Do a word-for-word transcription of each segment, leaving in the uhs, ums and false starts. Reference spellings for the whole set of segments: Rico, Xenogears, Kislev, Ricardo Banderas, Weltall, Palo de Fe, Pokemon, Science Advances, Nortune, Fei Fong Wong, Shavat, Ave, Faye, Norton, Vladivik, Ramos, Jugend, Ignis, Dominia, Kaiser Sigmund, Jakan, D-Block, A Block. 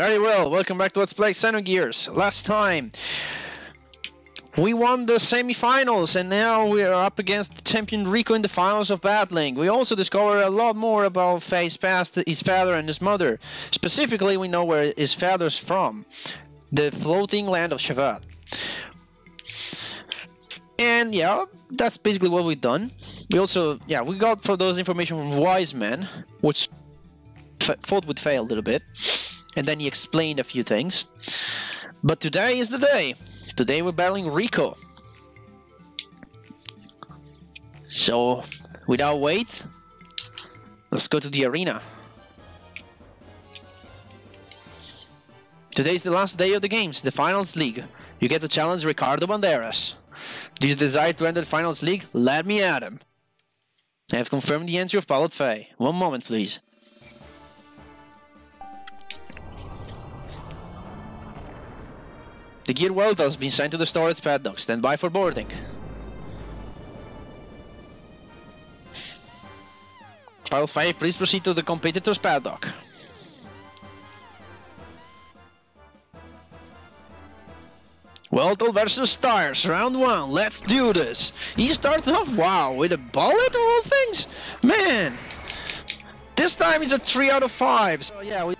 Very well, welcome back to Let's Play Xenogears. Last time we won the semi-finals and now we are up against the champion Rico in the finals of battling. We also discover a lot more about Fei's past, his father and his mother. Specifically, we know where his father's from, the floating land of Shavat. And yeah, that's basically what we've done. We also, yeah, we got for those information from Wise Man, which fought with Fei a little bit. And then he explained a few things. But today is the day. Today we're battling Rico. So, without wait, let's go to the arena. Today's the last day of the games, the Finals League. You get to challenge Ricardo Banderas. Do you desire to enter the Finals League? Let me at him. I have confirmed the entry of Palo de Fe. One moment, please. The gear Weltall has been sent to the storage paddock. Stand by for boarding. Pile five, please proceed to the competitor's paddock. Weltall versus Stars, round one. Let's do this. He starts off, wow, with a bullet of all things? Man! This time he's a three out of five. So yeah, we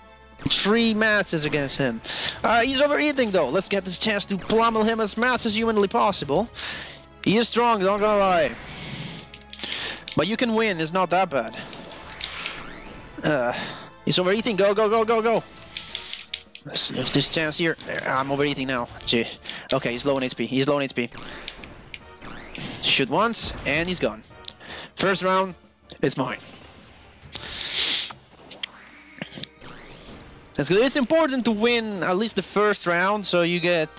three matches against him. Uh, he's overeating though. Let's get this chance to pummel him as much as humanly possible. He is strong, don't gonna lie. But you can win, it's not that bad. Uh, he's overeating, go, go, go, go, go. Let's use this chance here. I'm overeating now. Gee. Okay, he's low on H P, he's low on H P. Shoot once, and he's gone. First round, it's mine. It's important to win at least the first round, so you get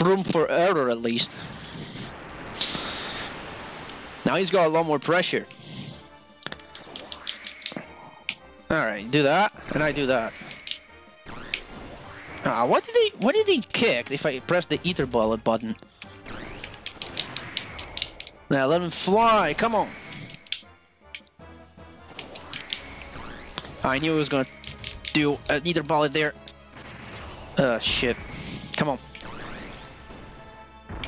room for error at least. Now he's got a lot more pressure. Alright, do that, and I do that. Ah, what did he, what did he kick if I press the ether bullet button? Now let him fly, come on. I knew he was gonna do an ether bullet there. Oh shit. Come on.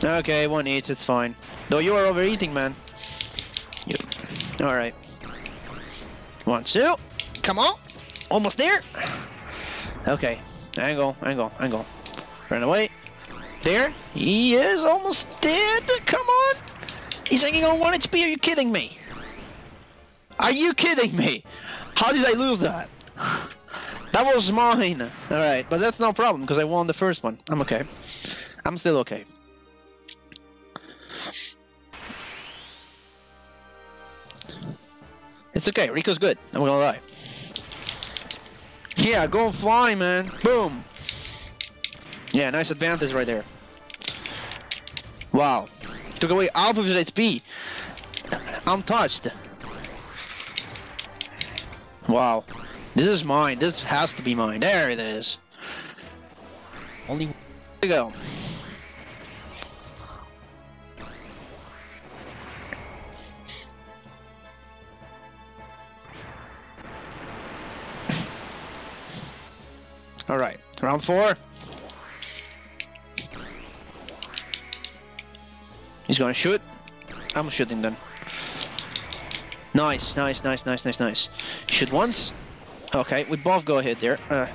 Okay, one eats, it's fine. Though you are overeating, man. Yep. Alright. One, two. Come on. Almost there. Okay. Angle, angle, angle. Run away. There. He is almost dead. Come on. He's hanging on one H P. Are you kidding me? Are you kidding me? How did I lose that? That was mine! Alright, but that's no problem, because I won the first one. I'm okay. I'm still okay. It's okay, Rico's good. I'm gonna lie. Yeah, go and fly, man! Boom! Yeah, nice advantage right there. Wow. Took away half of his H P. I'm touched. Wow. This is mine. This has to be mine. There it is. Only one to go. All right, round four. He's gonna shoot. I'm shooting then. Nice, nice, nice, nice, nice, nice. Shoot once. Okay, we both go ahead there. Uh.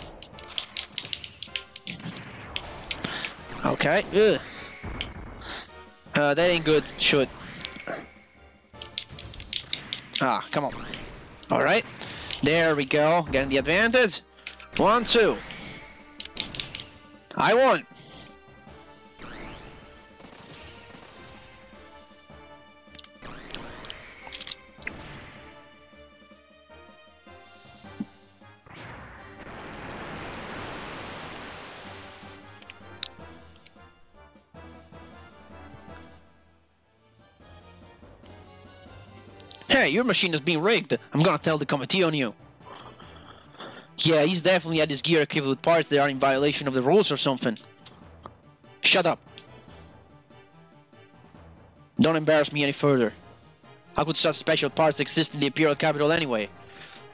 Okay. Ugh. Uh, that ain't good. Shoot. Ah, come on. All right. There we go. Getting the advantage. One, two. I won. Hey, your machine is being rigged. I'm gonna tell the committee on you. Yeah, he's definitely had his gear equipped with parts that are in violation of the rules or something. Shut up. Don't embarrass me any further. How could such special parts exist in the Imperial Capital anyway?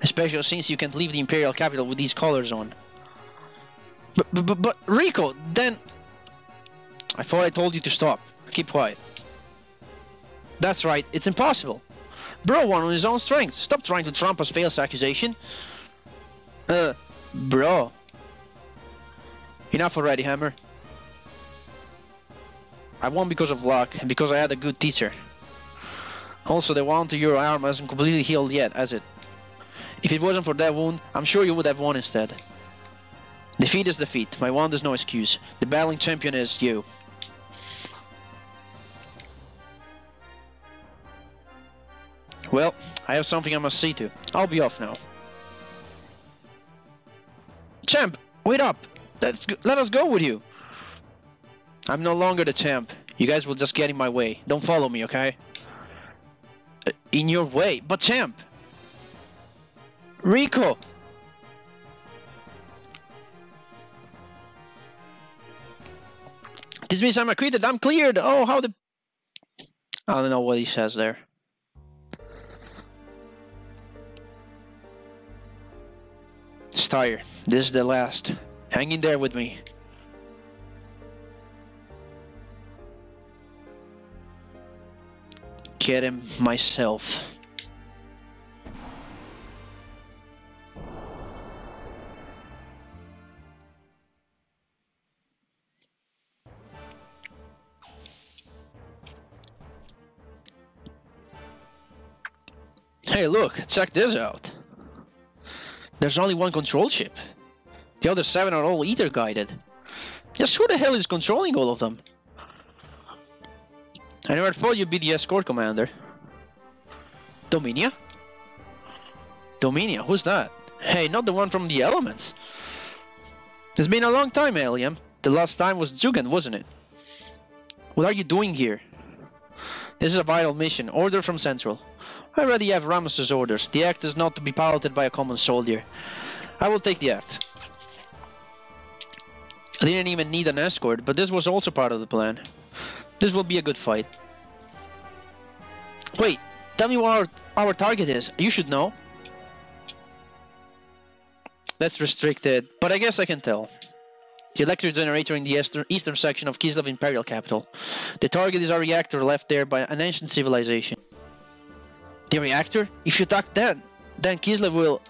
Especially since you can't leave the Imperial Capital with these colors on. But, but, but Rico, then... I thought I told you to stop. Keep quiet. That's right, it's impossible. Bro won on his own strength. Stop trying to trump us fails accusation. Uh, bro. Enough already, Hammer. I won because of luck and because I had a good teacher. Also, the wound to your arm hasn't completely healed yet, has it? If it wasn't for that wound, I'm sure you would have won instead. Defeat is defeat. My wound is no excuse. The battling champion is you. Well, I have something I must see to. I'll be off now. Champ, wait up! Let's go. Let us go with you! I'm no longer the champ. You guys will just get in my way. Don't follow me, okay? Uh, in your way? But champ! Rico! This means I'm acquitted, I'm cleared! Oh, how the... I don't know what he says there. Tire. This is the last. Hang in there with me. Get him myself. Hey, look, check this out. There's only one control ship. The other seven are all ether guided. Just who the hell is controlling all of them? I never thought you'd be the escort commander. Dominia? Dominia, who's that? Hey, not the one from the elements. It's been a long time, Alien. The last time was Jugend, wasn't it? What are you doing here? This is a vital mission. Order from Central. I already have Ramos' orders. The act is not to be piloted by a common soldier. I will take the act. I didn't even need an escort, but this was also part of the plan. This will be a good fight. Wait, tell me what our, our target is. You should know. That's restricted, but I guess I can tell. The electric generator in the eastern, eastern section of Kislev Imperial Capital. The target is a reactor left there by an ancient civilization. The reactor? If you attack that, then Kislev will...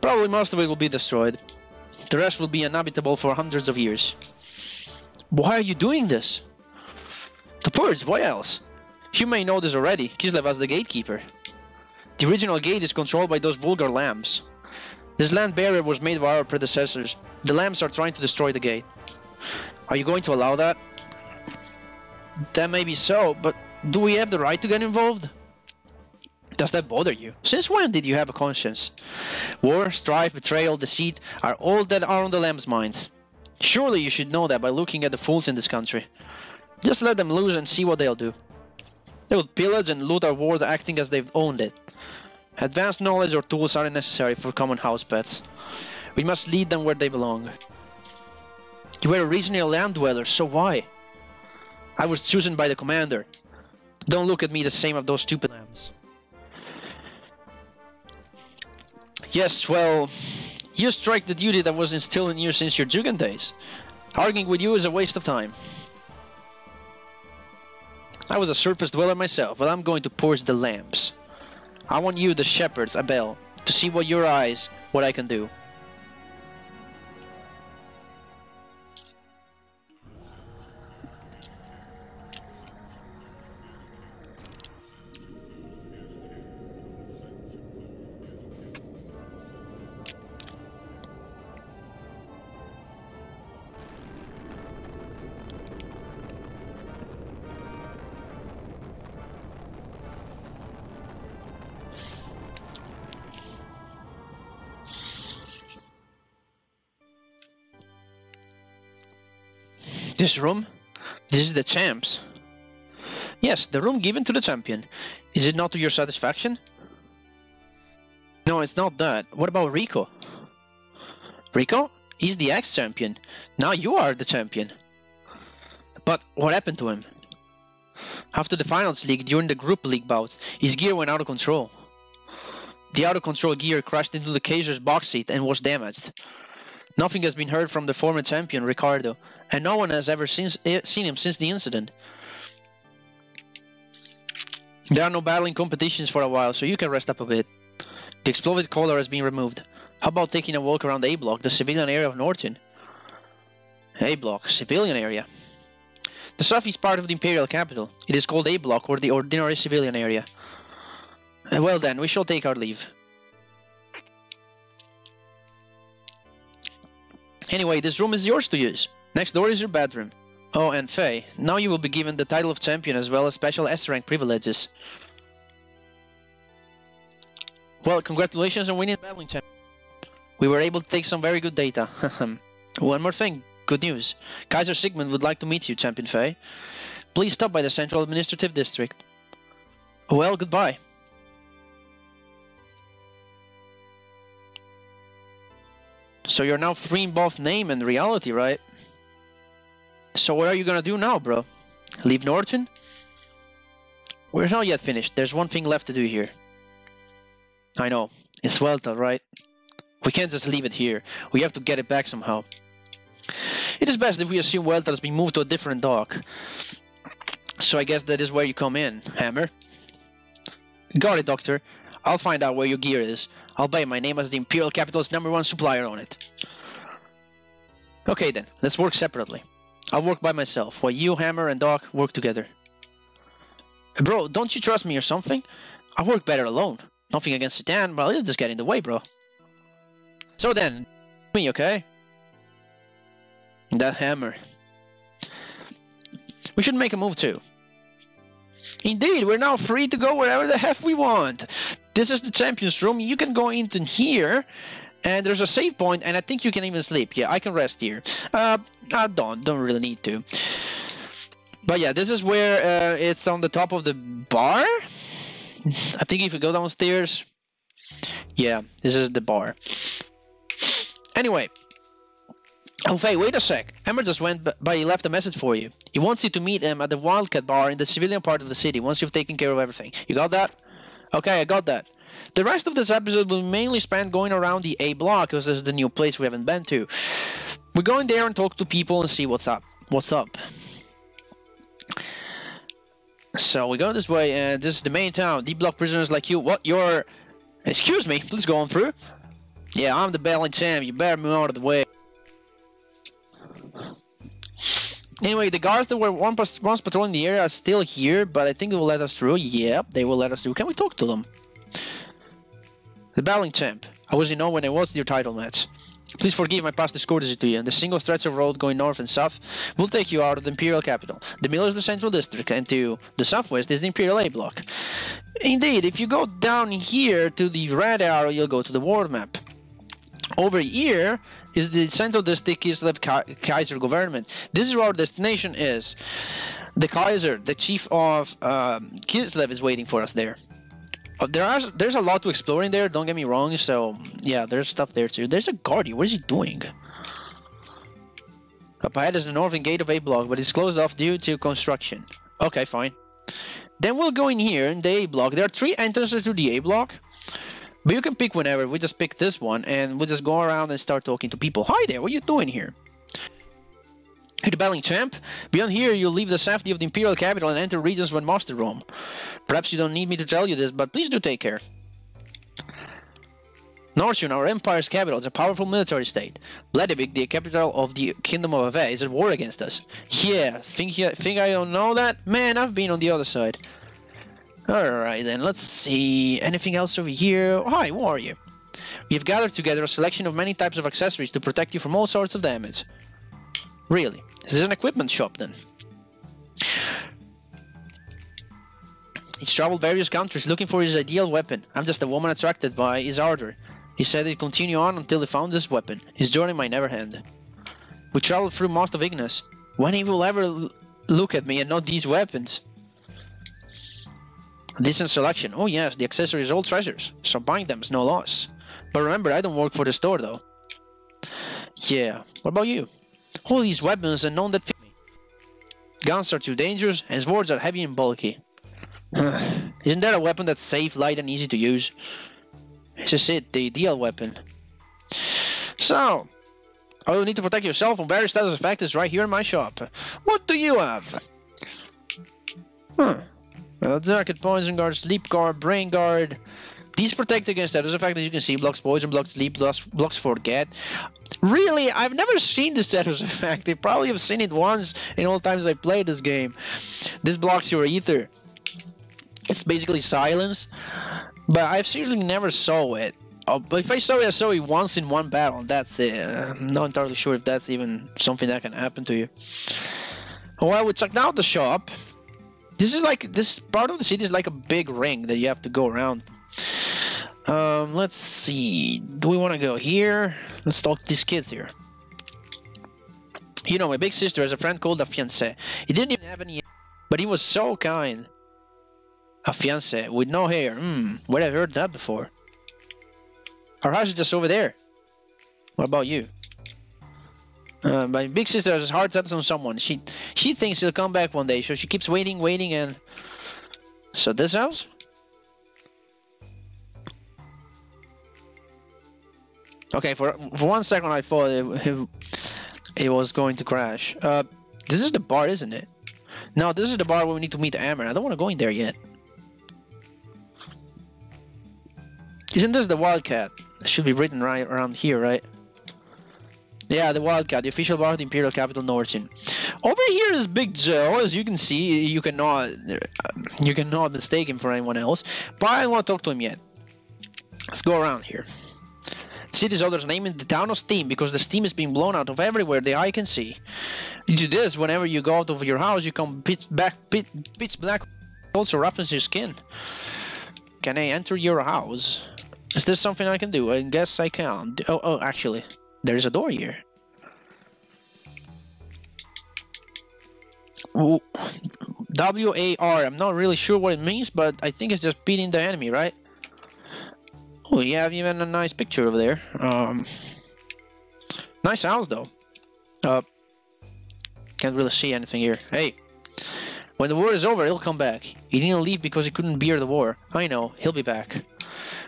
Probably most of it will be destroyed. The rest will be uninhabitable for hundreds of years. Why are you doing this? The purge, why else? You may know this already, Kislev as the gatekeeper. The original gate is controlled by those vulgar lambs. This land barrier was made by our predecessors. The lambs are trying to destroy the gate. Are you going to allow that? That may be so, but do we have the right to get involved? Does that bother you? Since when did you have a conscience? War, strife, betrayal, deceit are all that are on the lamb's minds. Surely you should know that by looking at the fools in this country. Just let them loose and see what they'll do. They will pillage and loot our world acting as they've owned it. Advanced knowledge or tools aren't necessary for common house pets. We must lead them where they belong. You were originally a land dweller, so why? I was chosen by the commander. Don't look at me the same as those stupid lambs. Yes, well, you strike the duty that was instilled in you since your Jugend days. Arguing with you is a waste of time. I was a surface dweller myself, but I'm going to purge the lambs. I want you, the shepherds, Abel, to see with your eyes what I can do. This room? This is the champ's. Yes, the room given to the champion. Is it not to your satisfaction? No, it's not that. What about Rico? Rico? He's the ex-champion. Now you are the champion. But what happened to him? After the finals league, during the group league bouts, his gear went out of control. The out-of-control gear crashed into the Kaiser's box seat and was damaged. Nothing has been heard from the former champion, Ricardo, and no one has ever seen, seen him since the incident. There are no battling competitions for a while, so you can rest up a bit. The exploded collar has been removed. How about taking a walk around A Block, the civilian area of Norton? A Block, civilian area. The south is part of the Imperial capital. It is called A Block, or the ordinary civilian area. Well then, we shall take our leave. Anyway, this room is yours to use. Next door is your bedroom. Oh, and Faye, now you will be given the title of champion as well as special S rank privileges. Well, congratulations on winning battling champion. We were able to take some very good data. One more thing, good news. Kaiser Sigmund would like to meet you, Champion Faye. Please stop by the Central Administrative District. Well, goodbye. So you're now free in both name and reality, right? So what are you gonna do now, bro? Leave Norton? We're not yet finished. There's one thing left to do here. I know. It's Weltall, right? We can't just leave it here. We have to get it back somehow. It is best if we assume Weltall has been moved to a different dock. So I guess that is where you come in, Hammer. Got it, Doctor. I'll find out where your gear is. I'll bet my name as the Imperial Capital's number one supplier on it. Okay then, let's work separately. I'll work by myself, while you, Hammer, and Doc work together. Bro, don't you trust me or something? I work better alone. Nothing against Satan, but I'll just get in the way, bro. So then, me, okay? That Hammer. We should make a move too. Indeed, we're now free to go wherever the heck we want. This is the Champions Room. You can go into here, and there's a save point, and I think you can even sleep. Yeah, I can rest here. Uh, I don't, don't really need to. But yeah, this is where uh, it's on the top of the bar. I think if you go downstairs, yeah, this is the bar. Anyway, oh, Faye, wait a sec. Hammer just went, but he left a message for you. He wants you to meet him at the Wildcat Bar in the civilian part of the city once you've taken care of everything. You got that? Okay, I got that. The rest of this episode will mainly spend going around the A Block, because this is the new place we haven't been to. We're going there and talk to people and see what's up. What's up? So we go this way, and this is the main town. D-Block prisoners like you. What? You're... Excuse me, please go on through. Yeah, I'm the battling champ. You better move out of the way. Anyway, the guards that were once patrolling the area are still here, but I think they will let us through. Yep, they will let us through. Can we talk to them? The battling champ. I was in know when I watched your title match. Please forgive my past discourtesy to you, and the single stretch of road going north and south will take you out of the Imperial capital. The middle is the Central District, and to the southwest is the Imperial A Block. Indeed, if you go down here to the red arrow, you'll go to the world map. Over here is the Central District Kislev Kaiser government. This is where our destination is. The Kaiser, the chief of um, Kislev, is waiting for us there. Oh, there are there's a lot to explore in there, don't get me wrong, so yeah, there's stuff there too. There's a guardian, what is he doing? Up ahead is the northern gate of A Block, but it's closed off due to construction. Okay, fine. Then we'll go in here in the A Block. There are three entrances to the A Block. But you can pick whenever. We just pick this one, and we just go around and start talking to people. Hi there, what are you doing here? You're the battling champ? Beyond here, you'll leave the safety of the Imperial capital and enter regions when master roam. Perhaps you don't need me to tell you this, but please do take care. Nortune, our empire's capital, is a powerful military state. Vladivik, the capital of the Kingdom of Ave, is at war against us. Yeah, think, you, think I don't know that? Man, I've been on the other side. Alright then, let's see, anything else over here? Hi, who are you? We have gathered together a selection of many types of accessories to protect you from all sorts of damage. Really? This is an equipment shop then. He's traveled various countries looking for his ideal weapon. I'm just a woman attracted by his ardor. He said he'd continue on until he found this weapon. His journey might never end. We traveled through most of Ignis. When he will ever look at me and not these weapons? Decent selection. Oh yes, the accessory is all treasures, so buying them is no loss. But remember, I don't work for the store though. Yeah, what about you? All these weapons and none that fit me. Guns are too dangerous and swords are heavy and bulky. Isn't there a weapon that's safe, light and easy to use? This is it, the ideal weapon. So, Oh, you need to protect yourself from various status effects is right here in my shop. What do you have? Huh. Well, Jacket, Poison Guard, Sleep Guard, Brain Guard. These protect against status effects, as you can see. Blocks Poison, blocks Sleep, blocks, blocks Forget. Really, I've never seen the status effect. I probably have seen it once in all times I played this game. This blocks your ether. It's basically silence. But I've seriously never saw it. Oh, if I saw it, I saw it once in one battle. That's it. I'm not entirely sure if that's even something that can happen to you. Well, we checked out the shop. This is like, this part of the city is like a big ring that you have to go around. Um, let's see. Do we want to go here? Let's talk to these kids here. You know, my big sister has a friend called a fiancé. He didn't even have any, but he was so kind. A fiancé with no hair. Hmm, where have I heard that before? Our house is just over there. What about you? Uh, my big sister has hard set on someone. She she thinks he'll come back one day, so she keeps waiting, waiting, and... So this house? Okay, for, for one second I thought it, it, it was going to crash. Uh, this is the bar, isn't it? No, this is the bar where we need to meet Amber. I don't want to go in there yet. Isn't this the Wildcat? It should be written right around here, right? Yeah, the Wildcat, the official bar of the Imperial Capital Norton. Over here is Big Joe, as you can see. You cannot, you cannot mistake him for anyone else. But I don't want to talk to him yet. Let's go around here. The city's others name is the town of steam, because the steam is being blown out of everywhere the eye can see. You do this whenever you go out of your house. You come pitch back, pitch, pitch black. Also roughens your skin. Can I enter your house? Is there something I can do? I guess I can. Oh, oh, actually, there is a door here. Ooh. W A R. I'm not really sure what it means, but I think it's just beating the enemy, right? Oh, you have even a nice picture over there. Um, nice house, though. Uh, can't really see anything here. Hey. When the war is over, he'll come back. He didn't leave because he couldn't bear the war. I know, he'll be back.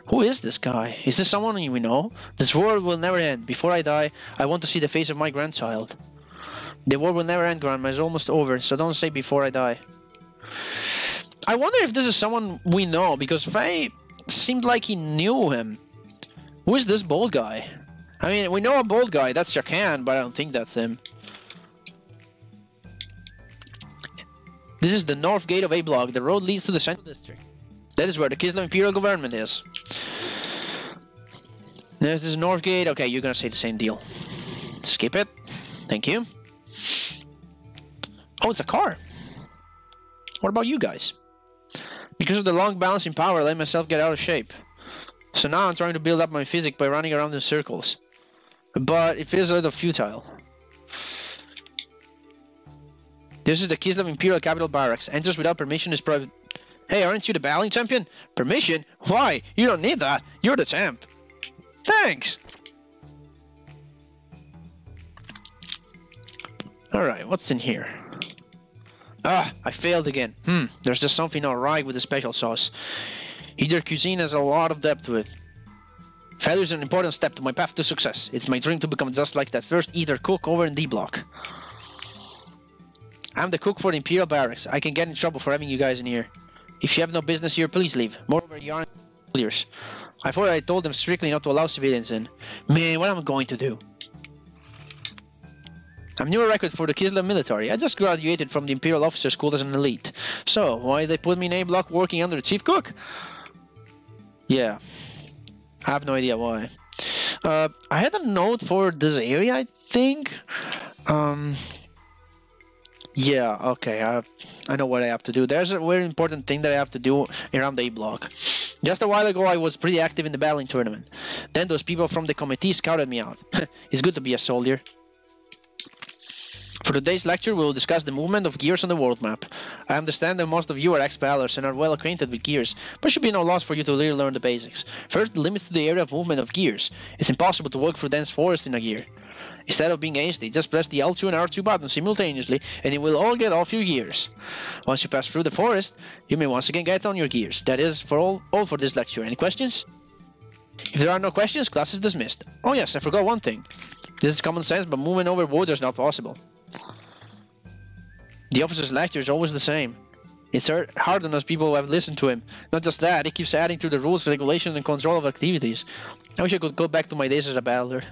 Who is this guy? Is this someone we know? This war will never end. Before I die, I want to see the face of my grandchild. The war will never end, Grandma. It's almost over, so don't say before I die. I wonder if this is someone we know, because Faye seemed like he knew him. Who is this bald guy? I mean, we know a bald guy. That's Jakan, but I don't think that's him. This is the north gate of A Block. The road leads to the central district. That is where the Kislev Imperial government is. There's this north gate. Okay, you're gonna say the same deal. Skip it. Thank you. Oh, it's a car. What about you guys? Because of the long balancing power, I let myself get out of shape. So now I'm trying to build up my physique by running around in circles. But it feels a little futile. This is the Kislev Imperial Capital Barracks. Enters without permission is private. Hey, aren't you the battling champion? Permission? Why? You don't need that. You're the champ. Thanks. Alright, what's in here? Ah, I failed again. Hmm, there's just something not right with the special sauce. Either cuisine has a lot of depth to it. Failure is an important step to my path to success. It's my dream to become just like that first eater cook over in D-Block. I'm the cook for the Imperial Barracks. I can get in trouble for having you guys in here. If you have no business here, please leave. Moreover, you aren't clears. I thought I told them strictly not to allow civilians in. Man, what am I going to do? I'm new record for the Kislev military. I just graduated from the Imperial Officer School as an elite. So, why they put me in A Block working under the chief cook? Yeah. I have no idea why. Uh, I had a note for this area, I think. Um... Yeah, okay, I, I know what I have to do. There's a very important thing that I have to do around the A Block. Just a while ago, I was pretty active in the battling tournament. Then those people from the committee scouted me out. It's good to be a soldier. For today's lecture, we will discuss the movement of gears on the world map. I understand that most of you are ex-battlers and are well acquainted with gears, but it should be no loss for you to really learn the basics. First, the limits to the area of movement of gears. It's impossible to walk through dense forest in a gear. Instead of being hasty, just press the L two and R two buttons simultaneously, and it will all get off your gears. Once you pass through the forest, you may once again get on your gears. That is for all, all for this lecture. Any questions? If there are no questions, class is dismissed. Oh yes, I forgot one thing. This is common sense, but moving over water is not possible. The officer's lecture is always the same. It's hard on us people who have listened to him. Not just that, he keeps adding to the rules, regulations, and control of activities. I wish I could go back to my days as a battler.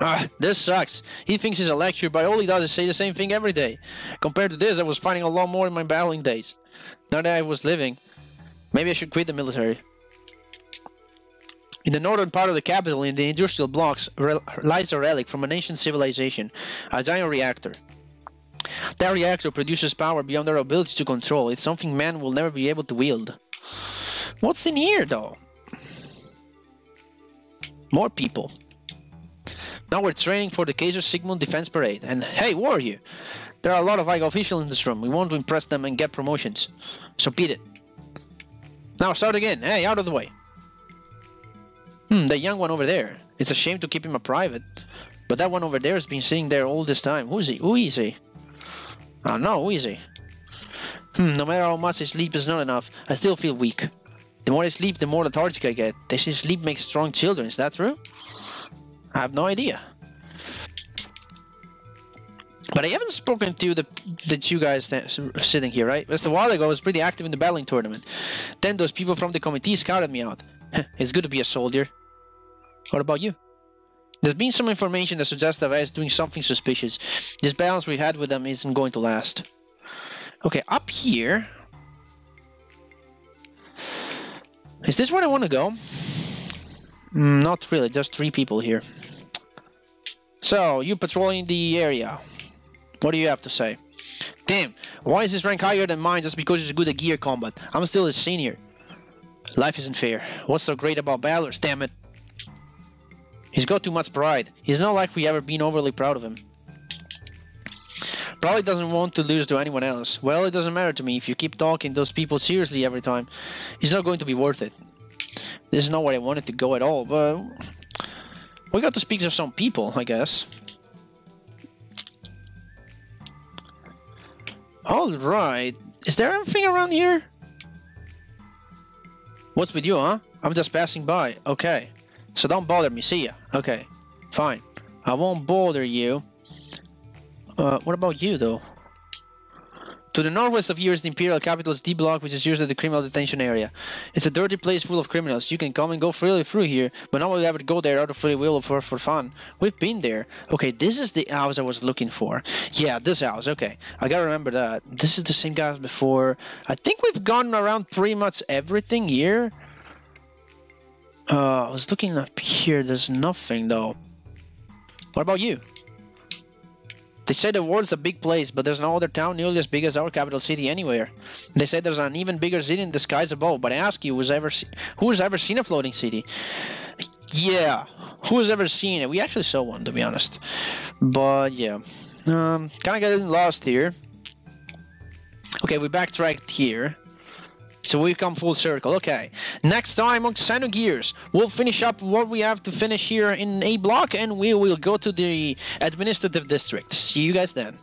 Ah, this sucks. He thinks he's a lecturer, but all he does is say the same thing every day. Compared to this, I was fighting a lot more in my battling days. Now that I was living, maybe I should quit the military. In the northern part of the capital, in the industrial blocks, lies a relic from an ancient civilization, a giant reactor. That reactor produces power beyond our ability to control. It's something man will never be able to wield. What's in here, though? More people. Now we're training for the Kaiser Sigmund Defense Parade. And hey, who are you? There are a lot of high officials in this room. We want to impress them and get promotions. So beat it. Now start again. Hey, out of the way. Hmm, that young one over there. It's a shame to keep him a private. But that one over there has been sitting there all this time. Who's he? Who is he? Oh no, who is he? Hmm, no matter how much I sleep is not enough. I still feel weak. The more I sleep, the more lethargic I get. They say sleep makes strong children. Is that true? I have no idea. But I haven't spoken to you the, the you guys sitting here, right? Just a while ago, I was pretty active in the battling tournament. Then those people from the committee scouted me out. It's good to be a soldier. What about you? There's been some information that suggests that I was doing something suspicious. This balance we had with them isn't going to last. Okay, up here... Is this where I want to go? Not really, just three people here. So, you patrolling the area. What do you have to say? Damn, why is this rank higher than mine just because it's good at gear combat? I'm still a senior. Life isn't fair. What's so great about battlers, damn it? He's got too much pride. It's not like we ever been overly proud of him. Probably doesn't want to lose to anyone else. Well, it doesn't matter to me if you keep talking those people seriously every time. It's not going to be worth it. This is not where I wanted to go at all, but... We got to speak to some people, I guess. Alright. Is there anything around here? What's with you, huh? I'm just passing by. Okay. So don't bother me. See ya. Okay. Fine. I won't bother you. Uh, what about you, though? To the northwest of here is the Imperial Capital's D-Block, which is used as the criminal detention area. It's a dirty place full of criminals. You can come and go freely through here, but no one will ever go there out of free will or for, for fun. We've been there. Okay, this is the house I was looking for. Yeah, this house. Okay, I gotta remember that. This is the same guy as before. I think we've gone around pretty much everything here. Uh, I was looking up here. There's nothing, though. What about you? They say the world's a big place, but there's no other town nearly as big as our capital city anywhere. They say there's an even bigger city in the skies above, but I ask you, who's ever, who's ever seen a floating city? Yeah, who's ever seen it? We actually saw one, to be honest. But yeah, um, kind of getting lost here. Okay, we backtracked here. So we've come full circle. Okay, next time on Xenogears, we'll finish up what we have to finish here in A Block, and we will go to the administrative district. See you guys then.